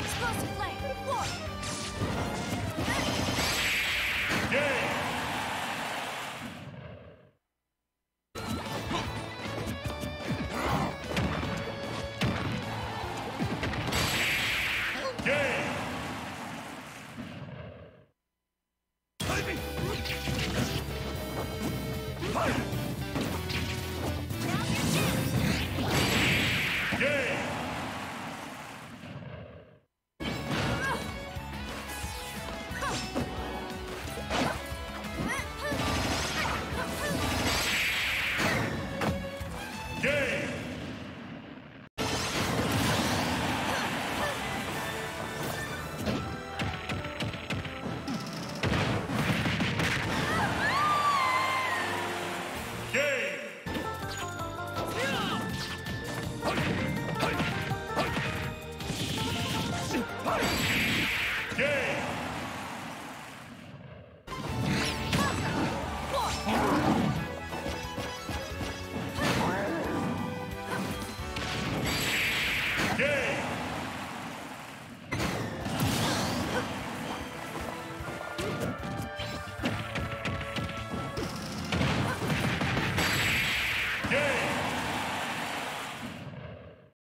Explosive flame, war! Game!